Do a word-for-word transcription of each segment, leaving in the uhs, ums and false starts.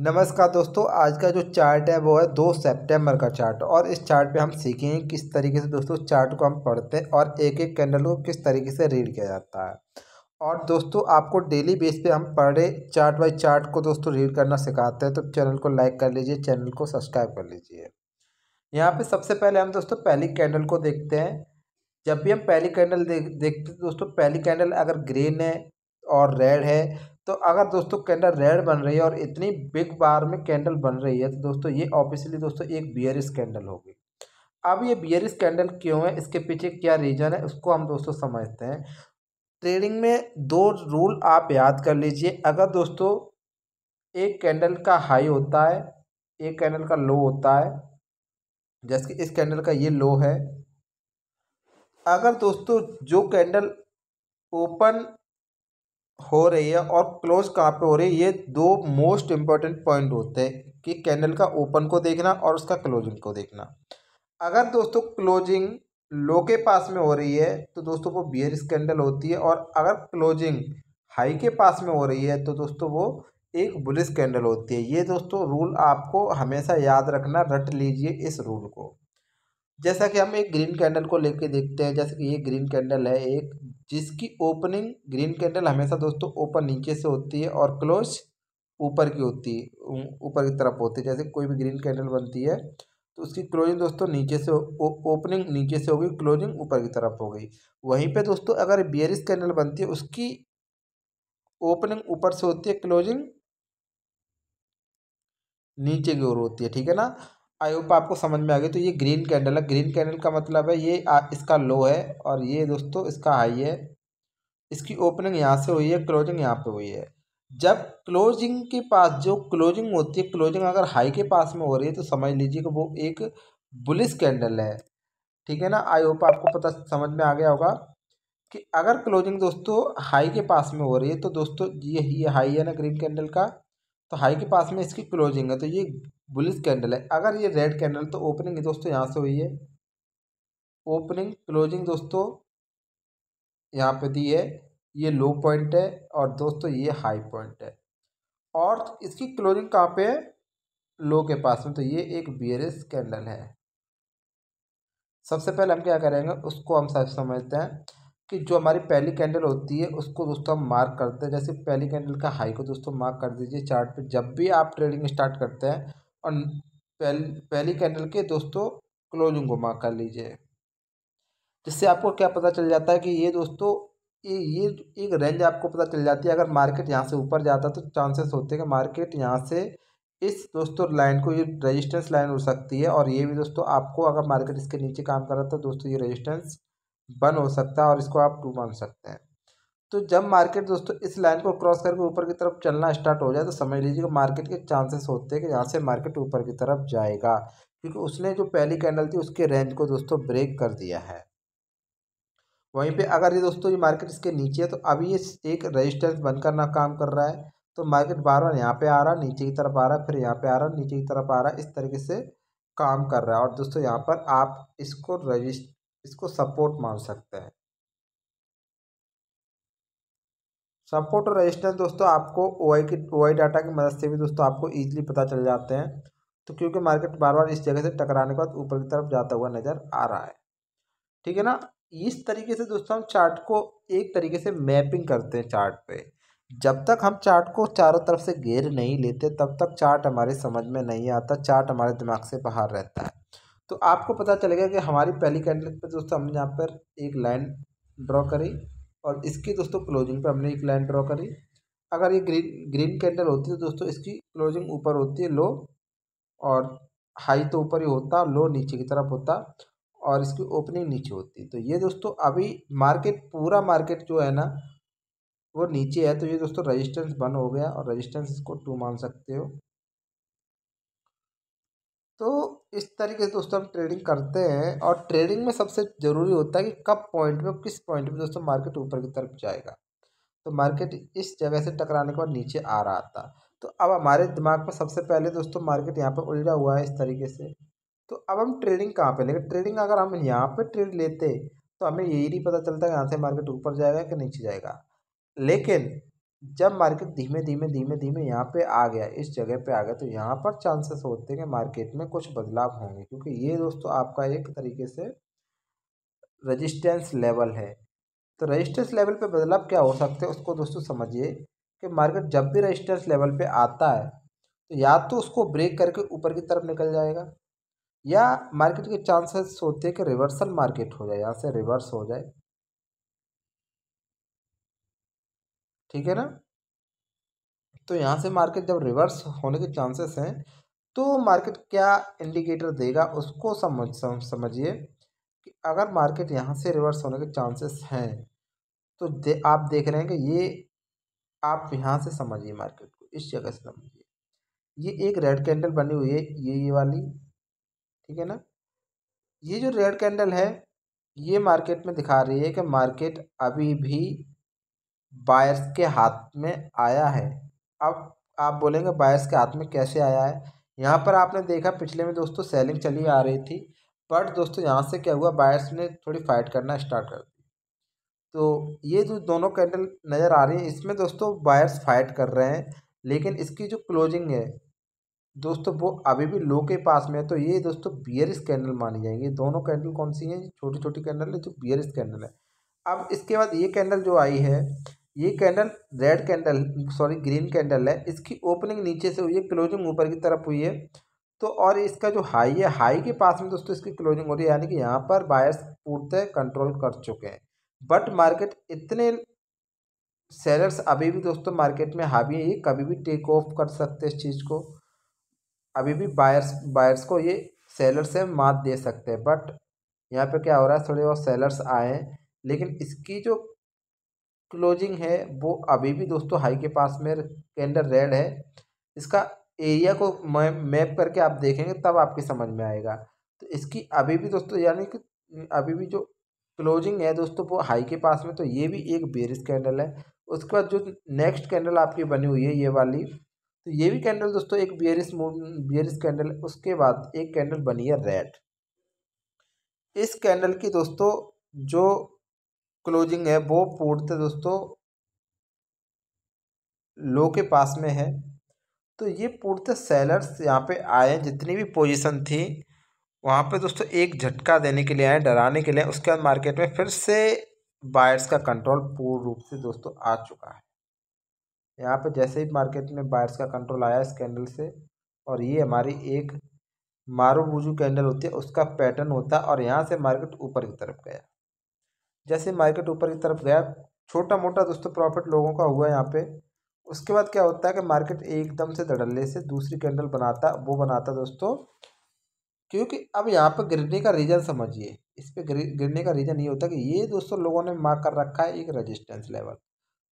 नमस्कार दोस्तों, आज का जो चार्ट है वो है दो सितंबर का चार्ट। और इस चार्ट पे हम सीखेंगे किस तरीके से दोस्तों चार्ट को हम पढ़ते हैं और एक एक कैंडल को किस तरीके से रीड किया जाता है। और दोस्तों आपको डेली बेस पे हम पढ़े चार्ट बाय चार्ट को दोस्तों रीड करना सिखाते हैं, तो चैनल को लाइक कर लीजिए, चैनल को सब्सक्राइब कर लीजिए। यहाँ पर सबसे पहले हम दोस्तों पहली कैंडल को देखते हैं। जब भी हम पहली कैंडल देखते दोस्तों, पहली कैंडल अगर ग्रीन है और रेड है, तो अगर दोस्तों कैंडल रेड बन रही है और इतनी बिग बार में कैंडल बन रही है, तो दोस्तों ये ऑब्वियसली दोस्तों एक बियरिश कैंडल होगी। अब ये बियरिश कैंडल क्यों है, इसके पीछे क्या रीज़न है, उसको हम दोस्तों समझते हैं। ट्रेडिंग में दो रूल आप याद कर लीजिए। अगर दोस्तों एक कैंडल का हाई होता है, एक कैंडल का लो होता है, जैसे कि इस कैंडल का ये लो है। अगर दोस्तों जो कैंडल ओपन हो रही है और क्लोज कहाँ पे हो रही है, ये दो मोस्ट इम्पॉर्टेंट पॉइंट होते हैं कि कैंडल का ओपन को देखना और उसका क्लोजिंग को देखना। अगर दोस्तों क्लोजिंग लो के पास में हो रही है तो दोस्तों वो बियरिश कैंडल होती है, और अगर क्लोजिंग हाई के पास में हो रही है तो दोस्तों वो एक बुलिश कैंडल होती है। ये दोस्तों रूल आपको हमेशा याद रखना, रट लीजिए इस रूल को। जैसा कि हम एक ग्रीन कैंडल को लेके देखते हैं, जैसे कि ये ग्रीन कैंडल है एक, जिसकी ओपनिंग ग्रीन कैंडल हमेशा दोस्तों ओपन नीचे से होती है और क्लोज ऊपर की होती है, ऊपर की तरफ होती है। जैसे कोई भी ग्रीन कैंडल बनती है तो उसकी क्लोजिंग दोस्तों नीचे से, ओपनिंग नीचे से होगी, क्लोजिंग ऊपर की तरफ हो गई। वहीं पे दोस्तों अगर बियरिश कैंडल बनती है, उसकी ओपनिंग ऊपर से होती है, क्लोजिंग नीचे की ओर होती है। ठीक है ना, आई होप आपको समझ में आ गई। तो ये ग्रीन कैंडल है, ग्रीन कैंडल का मतलब है ये आ, इसका लो है और ये दोस्तों इसका हाई है। इसकी ओपनिंग यहाँ से हुई है, क्लोजिंग यहाँ पे हुई है। जब क्लोजिंग के पास जो क्लोजिंग होती है, क्लोजिंग अगर हाई के पास में हो रही है तो समझ लीजिए कि वो एक बुलिश कैंडल है। ठीक है ना, आई होप आपको पता समझ में आ गया होगा कि अगर क्लोजिंग दोस्तों हाई के पास में हो रही है तो दोस्तों ये ये हाई है ना ग्रीन कैंडल का, तो हाई के पास में इसकी क्लोजिंग है, तो ये बुलिश कैंडल है। अगर ये रेड कैंडल, तो ओपनिंग दोस्तों यहाँ से हुई है, ओपनिंग क्लोजिंग दोस्तों यहाँ पे दी है, ये लो पॉइंट है और दोस्तों ये हाई पॉइंट है, और इसकी क्लोजिंग कहाँ पे है, लो के पास में, तो ये एक बियरिश कैंडल है। सबसे पहले हम क्या करेंगे उसको हम सब समझते हैं कि जो हमारी पहली कैंडल होती है उसको दोस्तों हम मार्क करते हैं। जैसे पहली कैंडल का हाई को दोस्तों मार्क कर दीजिए चार्ट पे जब भी आप ट्रेडिंग स्टार्ट करते हैं, और पहली पहली कैंडल के दोस्तों क्लोजिंग को मार्क कर लीजिए। जिससे आपको क्या पता चल जाता है कि ये दोस्तों ये ये एक रेंज आपको पता चल जाती है। अगर मार्केट यहाँ से ऊपर जाता है तो चांसेस होते हैं कि मार्केट यहाँ से इस दोस्तों लाइन को, ये रेजिस्टेंस लाइन हो सकती है, और ये भी दोस्तों आपको अगर मार्केट इसके नीचे काम कर रहा था दोस्तों ये रेजिस्टेंस वन हो सकता है और इसको आप टू मान सकते हैं। तो जब मार्केट दोस्तों इस लाइन को क्रॉस करके ऊपर की तरफ चलना स्टार्ट हो जाए तो समझ लीजिए कि मार्केट के चांसेस होते हैं कि यहाँ से मार्केट ऊपर की तरफ जाएगा, क्योंकि उसने जो पहली कैंडल थी उसके रेंज को दोस्तों ब्रेक कर दिया है। वहीं पे अगर ये दोस्तों ये मार्केट इसके नीचे है तो अभी ये एक रेजिस्टेंस बनकर ना काम कर रहा है, तो मार्केट बार बार यहाँ पर आ रहा, नीचे की तरफ आ रहा, फिर यहाँ पर आ रहा, नीचे की तरफ आ रहा, इस तरीके से काम कर रहा है। और दोस्तों यहाँ पर आप इसको रजिस्ट इसको सपोर्ट मान सकते हैं। सपोर्ट और रेजिस्टेंस दोस्तों आपको ओआई की ओआई डाटा की मदद से भी दोस्तों आपको इजीली पता चल जाते हैं। तो क्योंकि मार्केट बार बार इस जगह से टकराने के बाद ऊपर की तरफ जाता हुआ नज़र आ रहा है। ठीक है ना, इस तरीके से दोस्तों हम चार्ट को एक तरीके से मैपिंग करते हैं चार्ट पे। जब तक हम चार्ट को चारों तरफ से घेर नहीं लेते तब तक चार्ट हमारे समझ में नहीं आता, चार्ट हमारे दिमाग से बाहर रहता है। तो आपको पता चलेगा कि हमारी पहली कैंडल पे दोस्तों हमने यहाँ पर एक लाइन ड्रॉ करी और इसकी दोस्तों क्लोजिंग पे हमने एक लाइन ड्रॉ करी। अगर ये ग्रीन ग्रीन कैंडल होती है तो दोस्तों इसकी क्लोजिंग ऊपर होती है, लो, और हाई तो ऊपर ही होता, लो नीचे की तरफ होता, और इसकी ओपनिंग नीचे होती। तो ये दोस्तों अभी मार्केट पूरा मार्केट जो है ना वो नीचे है, तो ये दोस्तों रजिस्टेंस वन हो गया और रजिस्टेंस इसको टू मान सकते हो। तो इस तरीके से दोस्तों हम ट्रेडिंग करते हैं। और ट्रेडिंग में सबसे ज़रूरी होता है कि कब पॉइंट में, किस पॉइंट में दोस्तों मार्केट ऊपर की तरफ जाएगा। तो मार्केट इस जगह से टकराने के बाद नीचे आ रहा था, तो अब हमारे दिमाग में सबसे पहले दोस्तों मार्केट यहाँ पर उलझा हुआ है इस तरीके से। तो अब हम ट्रेडिंग कहाँ पे लेंगे, ट्रेडिंग अगर हम यहाँ पर ट्रेड लेते तो हमें यही नहीं पता चलता कि यहाँ से मार्केट ऊपर जाएगा कि नीचे जाएगा। लेकिन जब मार्केट धीमे धीमे धीमे धीमे यहाँ पे आ गया, इस जगह पे आ गया, तो यहाँ पर चांसेस होते हैं कि मार्केट में कुछ बदलाव होंगे, क्योंकि ये दोस्तों आपका एक तरीके से रेजिस्टेंस लेवल है। तो रेजिस्टेंस लेवल पे बदलाव क्या हो सकते हैं उसको दोस्तों समझिए कि मार्केट जब भी रेजिस्टेंस लेवल पे आता है तो या तो उसको ब्रेक करके ऊपर की तरफ निकल जाएगा, या मार्केट के चांसेस होते हैं कि रिवर्सल मार्केट हो जाए, यहाँ से रिवर्स हो जाए, ठीक है ना। तो यहाँ से मार्केट जब रिवर्स होने के चांसेस हैं तो मार्केट क्या इंडिकेटर देगा उसको समझ समझिए कि अगर मार्केट यहाँ से रिवर्स होने के चांसेस हैं तो दे, आप देख रहे हैं कि ये आप यहाँ से समझिए मार्केट को, इस जगह से समझिए, ये एक रेड कैंडल बनी हुई है, ये ये वाली, ठीक है ना। ये जो रेड कैंडल है ये मार्केट में दिखा रही है कि मार्केट अभी भी बायर्स के हाथ में आया है। अब आप बोलेंगे बायर्स के हाथ में कैसे आया है, यहाँ पर आपने देखा पिछले में दोस्तों सेलिंग चली आ रही थी, बट दोस्तों यहाँ से क्या हुआ, बायर्स ने थोड़ी फाइट करना स्टार्ट कर दी। तो ये जो दोनों कैंडल नज़र आ रही है इसमें दोस्तों बायर्स फाइट कर रहे हैं, लेकिन इसकी जो क्लोजिंग है दोस्तों वो अभी भी लो के पास में है, तो ये दोस्तों बियरिश कैंडल मानी जाएंगी। दोनों कैंडल कौन सी हैं, छोटी छोटी कैंडल है जो बियरिश कैंडल है। अब इसके बाद ये कैंडल जो आई है, ये candle red candle sorry green candle है, इसकी ओपनिंग नीचे से हुई है, क्लोजिंग ऊपर की तरफ हुई है, तो और इसका जो हाई है, हाई के पास में दोस्तों इसकी क्लोजिंग हो रही है, यानी कि यहाँ पर बायर्स पूर्णतः कंट्रोल कर चुके हैं। बट मार्केट इतने सेलर्स अभी भी दोस्तों मार्केट में हावी है, ये कभी भी टेक ऑफ कर सकते हैं इस चीज़ को, अभी भी बायर्स बायर्स को ये सेलर से मात दे सकते हैं। बट यहाँ पर क्या हो रहा है, थोड़े बहुत सेलर्स आए हैं, लेकिन इसकी जो क्लोजिंग है वो अभी भी दोस्तों हाई के पास में, कैंडल रेड है, इसका एरिया को मैप करके आप देखेंगे तब आपकी समझ में आएगा। तो इसकी अभी भी दोस्तों यानी कि अभी भी जो क्लोजिंग है दोस्तों वो हाई के पास में, तो ये भी एक बेरिश कैंडल है। उसके बाद जो नेक्स्ट कैंडल आपकी बनी हुई है ये वाली, तो ये भी कैंडल दोस्तों एक बेरिश बेरिश कैंडल। उसके बाद एक कैंडल बनी है रेड, इस कैंडल की दोस्तों जो क्लोजिंग है वो पूर्णतः दोस्तों लो के पास में है, तो ये पूर्णतः सेलर्स यहाँ पे आए, जितनी भी पोजीशन थी वहाँ पे दोस्तों एक झटका देने के लिए आए, डराने के लिए। उसके बाद मार्केट में फिर से बायर्स का कंट्रोल पूर्ण रूप से दोस्तों आ चुका है। यहाँ पे जैसे ही मार्केट में बायर्स का कंट्रोल आया इस कैंडल से, और ये हमारी एक मारूबुजू कैंडल होती है, उसका पैटर्न होता है, और यहाँ से मार्केट ऊपर की तरफ गया। जैसे मार्केट ऊपर की तरफ गया, छोटा मोटा दोस्तों प्रॉफिट लोगों का हुआ यहाँ पे। उसके बाद क्या होता है कि मार्केट एकदम से धड़ल्ले से दूसरी कैंडल बनाता, वो बनाता दोस्तों, क्योंकि अब यहाँ पे गिरने का रीज़न समझिए। इस पे गिरने का रीज़न ये होता है कि ये दोस्तों लोगों ने मार्क कर रखा है एक रजिस्टेंस लेवल,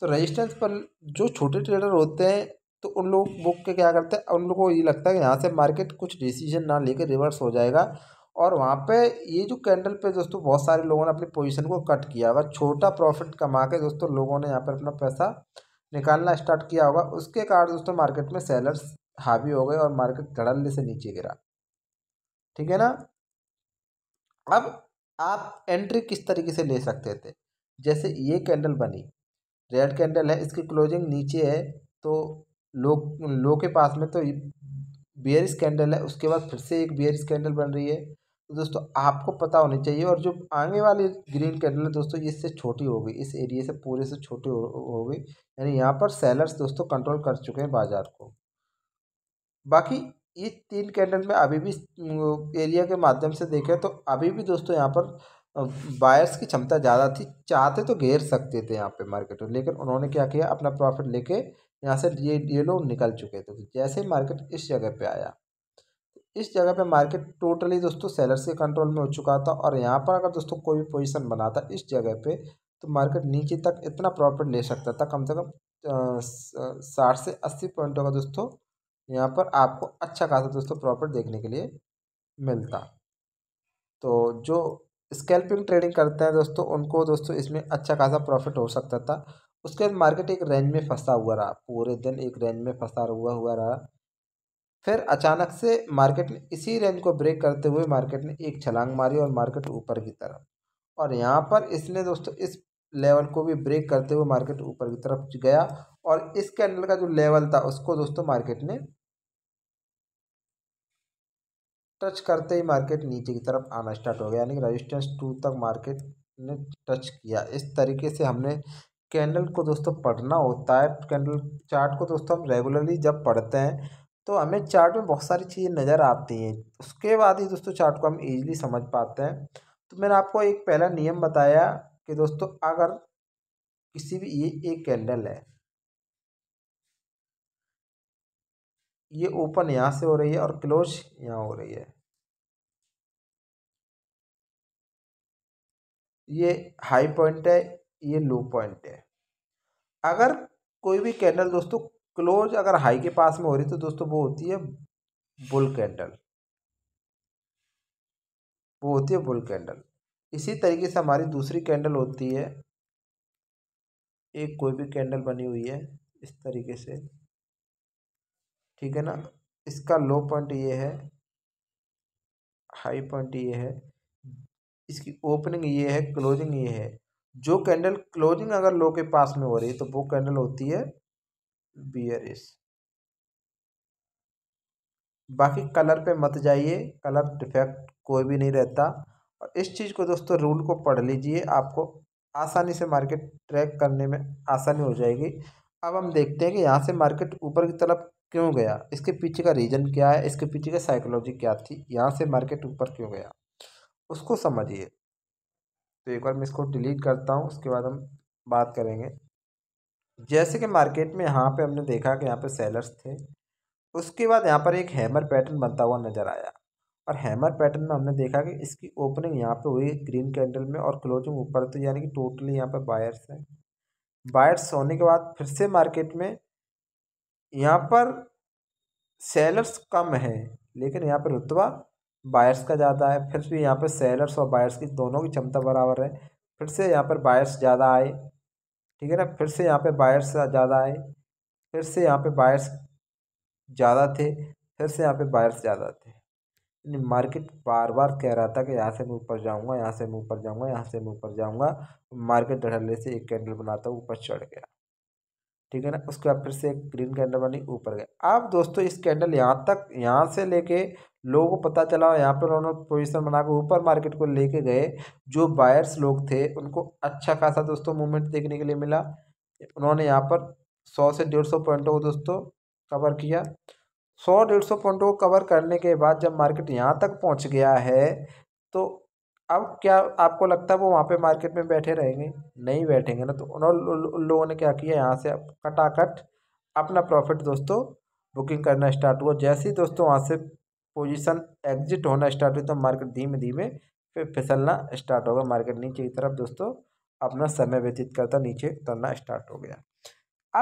तो रजिस्टेंस पर जो छोटे ट्रेडर होते हैं तो उन लोग बुक के क्या करते हैं, उन लोगों को ये लगता है कि यहाँ से मार्केट कुछ डिसीजन ना लेकर रिवर्स हो जाएगा, और वहाँ पे ये जो कैंडल पे दोस्तों बहुत सारे लोगों ने अपनी पोजीशन को कट किया होगा, छोटा प्रॉफिट कमा के दोस्तों लोगों ने यहाँ पर अपना पैसा निकालना स्टार्ट किया होगा। उसके कारण दोस्तों मार्केट में सेलर्स हावी हो गए और मार्केट धड़ल्ले से नीचे गिरा, ठीक है ना। अब आप एंट्री किस तरीके से ले सकते थे, जैसे ये कैंडल बनी, रेड कैंडल है, इसकी क्लोजिंग नीचे है तो लो लो के पास में, तो बेयरिश कैंडल है। उसके बाद फिर से एक बेयरिश कैंडल बन रही है, तो दोस्तों आपको पता होनी चाहिए। और जो आगे वाली ग्रीन कैंडल है दोस्तों इससे छोटी हो गई, इस एरिया से पूरे से छोटी हो गई, यानी यहाँ पर सेलर्स दोस्तों कंट्रोल कर चुके हैं बाजार को। बाकी ये तीन कैंडल में अभी भी एरिया के माध्यम से देखें तो अभी भी दोस्तों यहाँ पर बायर्स की क्षमता ज़्यादा थी, चाहते तो घेर सकते थे यहाँ पर मार्केट को, लेकिन उन्होंने क्या किया, अपना प्रॉफिट लेके यहाँ से ये ये लोग निकल चुके थे। जैसे मार्केट इस जगह पे आया, इस जगह पे मार्केट टोटली दोस्तों सेलर्स के कंट्रोल में हो चुका था, और यहाँ पर अगर दोस्तों कोई भी पोजीशन बनाता इस जगह पे तो मार्केट नीचे तक इतना प्रॉफिट ले सकता था, कम से कम साठ से अस्सी पॉइंटों का दोस्तों यहाँ पर आपको अच्छा खासा दोस्तों प्रॉफिट देखने के लिए मिलता। तो जो स्कैल्पिंग ट्रेडिंग करते हैं दोस्तों उनको दोस्तों इसमें अच्छा खासा प्रॉफिट हो सकता था। उसके बाद मार्केट एक रेंज में फंसा हुआ रहा, पूरे दिन एक रेंज में फंसा हुआ हुआ रहा, फिर अचानक से मार्केट ने इसी रेंज को ब्रेक करते हुए मार्केट ने एक छलांग मारी और मार्केट ऊपर की तरफ, और यहाँ पर इसने दोस्तों इस लेवल को भी ब्रेक करते हुए मार्केट ऊपर की तरफ गया और इस कैंडल का जो लेवल था उसको दोस्तों मार्केट ने टच करते ही मार्केट नीचे की तरफ आना स्टार्ट हो गया, यानी कि रेजिस्टेंस टू तक मार्केट ने टच किया। इस तरीके से हमने कैंडल को दोस्तों पढ़ना होता है। कैंडल चार्ट को दोस्तों हम रेगुलरली जब पढ़ते हैं तो हमें चार्ट में बहुत सारी चीज़ें नज़र आती हैं, उसके बाद ही दोस्तों चार्ट को हम ईजिली समझ पाते हैं। तो मैंने आपको एक पहला नियम बताया कि दोस्तों अगर किसी भी ये एक कैंडल है, ये ओपन यहाँ से हो रही है और क्लोज यहाँ हो रही है, ये हाई पॉइंट है, ये लो पॉइंट है। अगर कोई भी कैंडल दोस्तों क्लोज अगर हाई के पास में हो रही है तो दोस्तों वो होती है बुल कैंडल, वो होती है बुल कैंडल। इसी तरीके से हमारी दूसरी कैंडल होती है, एक कोई भी कैंडल बनी हुई है इस तरीके से, ठीक है ना, इसका लो पॉइंट ये है, हाई पॉइंट ये है, इसकी ओपनिंग ये है, क्लोजिंग ये है। जो कैंडल क्लोजिंग अगर लो के पास में हो रही है तो वो कैंडल होती है बियरिश। बाकी कलर पे मत जाइए, कलर डिफेक्ट कोई भी नहीं रहता। और इस चीज़ को दोस्तों रूल को पढ़ लीजिए, आपको आसानी से मार्केट ट्रैक करने में आसानी हो जाएगी। अब हम देखते हैं कि यहाँ से मार्केट ऊपर की तरफ क्यों गया, इसके पीछे का रीज़न क्या है, इसके पीछे का साइकोलॉजी क्या थी, यहाँ से मार्केट ऊपर क्यों गया उसको समझिए। तो एक बार मैं इसको डिलीट करता हूँ, उसके बाद हम बात करेंगे। जैसे कि मार्केट में यहाँ पे हमने देखा कि यहाँ पे सेलर्स थे, उसके बाद यहाँ पर एक हैमर पैटर्न बनता हुआ नज़र आया और हैमर पैटर्न में हमने देखा कि इसकी ओपनिंग यहाँ पे हुई ग्रीन कैंडल में और क्लोजिंग ऊपर, तो यानी कि टोटली यहाँ पर बायर्स हैं। बायर्स होने के बाद फिर से मार्केट में यहाँ पर सेलर्स कम है, लेकिन यहाँ पर रुतबा बायर्स का ज़्यादा है। फिर भी यहाँ पर सेलर्स और बायर्स की दोनों की क्षमता बराबर है, फिर से यहाँ पर बायर्स ज़्यादा आए, ठीक है ना, फिर से यहाँ पे बायर्स ज़्यादा आए, फिर से यहाँ पे बायर्स ज़्यादा थे, फिर से यहाँ पे बायर्स ज़्यादा थे। यानी मार्केट बार बार कह रहा था कि यहाँ से मैं ऊपर जाऊँगा, यहाँ से मैं ऊपर जाऊँगा, यहाँ से मैं ऊपर जाऊँगा। मार्केट धड़ल्ले से एक कैंडल बनाता ऊपर चढ़ गया, ठीक है ना, उसके बाद फिर से एक ग्रीन कैंडल बनी ऊपर गया। अब दोस्तों इस कैंडल यहाँ तक, यहाँ से लेके लोगों को पता चला, यहाँ पर उन्होंने पोजीशन बना के ऊपर मार्केट को लेके गए। जो बायर्स लोग थे उनको अच्छा खासा दोस्तों मूवमेंट देखने के लिए मिला, उन्होंने यहाँ पर सौ से डेढ़ सौ पॉइंटों को दोस्तों कवर किया। सौ डेढ़ सौ पॉइंटों को कवर करने के बाद जब मार्केट यहाँ तक पहुँच गया है तो अब क्या आपको लगता है वो वहाँ पे मार्केट में बैठे रहेंगे? नहीं बैठेंगे ना। तो उन लोगों ने क्या किया, यहाँ से कटाकट अपना प्रॉफिट दोस्तों बुकिंग करना स्टार्ट हुआ। जैसे ही दोस्तों वहाँ से पोजीशन एग्जिट होना स्टार्ट हुई तो मार्केट धीमे धीमे फिर फिसलना स्टार्ट हो गया। मार्केट नीचे की तरफ दोस्तों अपना समय व्यतीत करता नीचे उतरना स्टार्ट हो गया।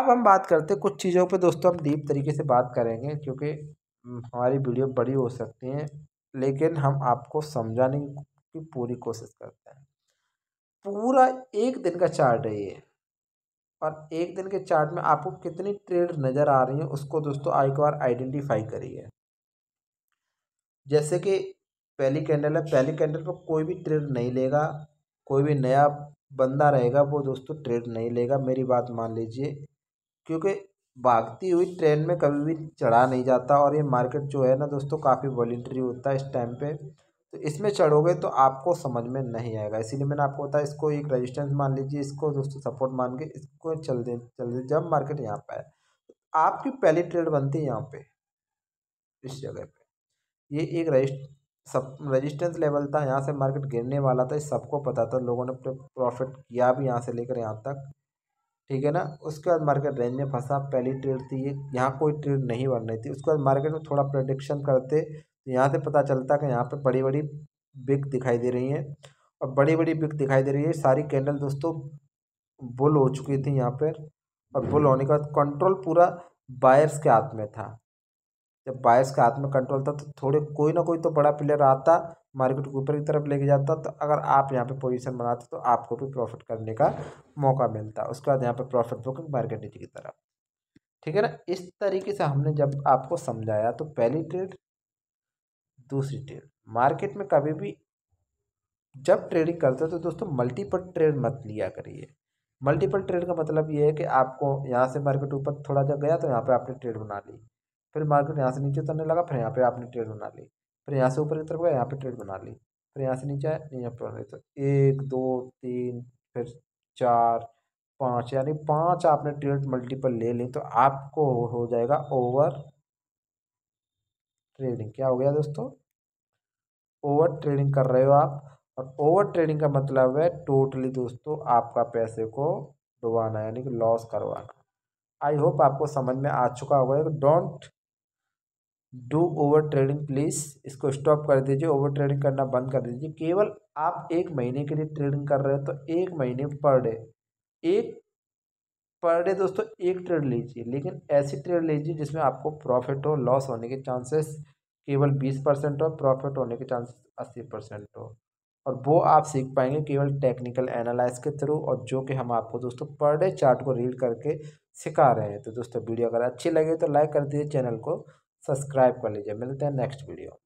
अब हम बात करते हैं कुछ चीज़ों पर दोस्तों, हम डीप तरीके से बात करेंगे क्योंकि हमारी वीडियो बड़ी हो सकती है, लेकिन हम आपको समझाने की पूरी कोशिश करते हैं। पूरा एक दिन का चार्ट है ये, और एक दिन के चार्ट में आपको कितनी ट्रेड नज़र आ रही है उसको दोस्तों एक बार आइडेंटिफाई करिए। जैसे कि पहली कैंडल है, पहली कैंडल पर कोई भी ट्रेड नहीं लेगा, कोई भी नया बंदा रहेगा वो दोस्तों ट्रेड नहीं लेगा, मेरी बात मान लीजिए, क्योंकि भागती हुई ट्रेन में कभी भी चढ़ा नहीं जाता और ये मार्केट जो है ना दोस्तों काफ़ी वॉलेंटरी होता है इस टाइम पर। तो इसमें चढ़ोगे तो आपको समझ में नहीं आएगा, इसीलिए मैंने आपको बताया इसको एक रेजिस्टेंस मान लीजिए, इसको दोस्तों सपोर्ट मान के इसको चल दे चल दे जब मार्केट यहाँ पे आए तो आपकी पहली ट्रेड बनती है यहाँ पे, इस जगह पे। ये एक रजिस्ट रजिस्टेंस लेवल था, यहाँ से मार्केट गिरने वाला था, सबको पता था, लोगों ने प्रॉफिट किया भी यहाँ से लेकर यहाँ तक, ठीक है ना। उसके बाद मार्केट रेंज में फंसा, पहली ट्रेड थी ये, यहाँ कोई ट्रेड नहीं बन रही थी। उसके बाद मार्केट में थोड़ा प्रेडिक्शन करते तो यहाँ से पता चलता कि यहाँ पे बड़ी बड़ी बिग दिखाई दे रही हैं, और बड़ी बड़ी बिग दिखाई दे रही है, सारी कैंडल दोस्तों बुल हो चुकी थी यहाँ पर, और बुल होने के बाद कंट्रोल पूरा बायर्स के हाथ में था। जब बायर्स के हाथ में कंट्रोल था तो थोड़े कोई ना कोई तो बड़ा प्लेयर आता मार्केट को ऊपर की तरफ लेके जाता, तो अगर आप यहाँ पे पोजीशन बनाते तो आपको भी प्रॉफिट करने का मौका मिलता। उसके बाद यहाँ पे प्रॉफिट बुकिंग मार्केट नीचे की तरफ, ठीक है ना। इस तरीके से हमने जब आपको समझाया तो पहली ट्रेड, दूसरी ट्रेड, मार्केट में कभी भी जब ट्रेडिंग करते हो तो दोस्तों मल्टीपल ट्रेड मत लिया करिए। मल्टीपल ट्रेड का मतलब ये है कि आपको यहाँ से मार्केट ऊपर थोड़ा सा गया तो यहाँ पे आपने ट्रेड बना ली, फिर मार्केट यहाँ से नीचे उतरने लगा, फिर यहाँ पे आपने ट्रेड बना ली, फिर यहाँ से ऊपर की तरफ गया यहाँ पे ट्रेड बना ली, फिर यहाँ से नीचे यहाँ पर बना ली। तो एक दो तीन फिर चार पाँच, यानी पाँच आपने ट्रेड मल्टीपल ले ली तो आपको हो जाएगा ओवर ट्रेडिंग। क्या हो गया दोस्तों? ओवर ट्रेडिंग कर रहे हो आप। और ओवर ट्रेडिंग का मतलब है टोटली दोस्तों आपका पैसे को डुबाना, यानी कि लॉस करवाना। आई होप आपको समझ में आ चुका होगा। Don't do over trading please, इसको स्टॉप कर दीजिए, ओवर ट्रेडिंग करना बंद कर दीजिए। केवल आप एक महीने के लिए ट्रेडिंग कर रहे हो तो एक महीने पर डे, एक पर डे दोस्तों एक ट्रेड लीजिए, लेकिन ऐसी ट्रेड लीजिए जिसमें आपको प्रॉफिट हो। लॉस होने के चांसेस केवल बीस परसेंट हो, प्रॉफिट होने के चांसेस अस्सी परसेंट हो। और वो आप सीख पाएंगे केवल टेक्निकल एनालाइज के थ्रू, और जो कि हम आपको दोस्तों पर डे चार्ट को रीड करके सिखा रहे हैं। तो दोस्तों वीडियो अगर अच्छी लगे तो लाइक कर दीजिए, चैनल को सब्सक्राइब कर लीजिए। मिलते हैं नेक्स्ट वीडियो।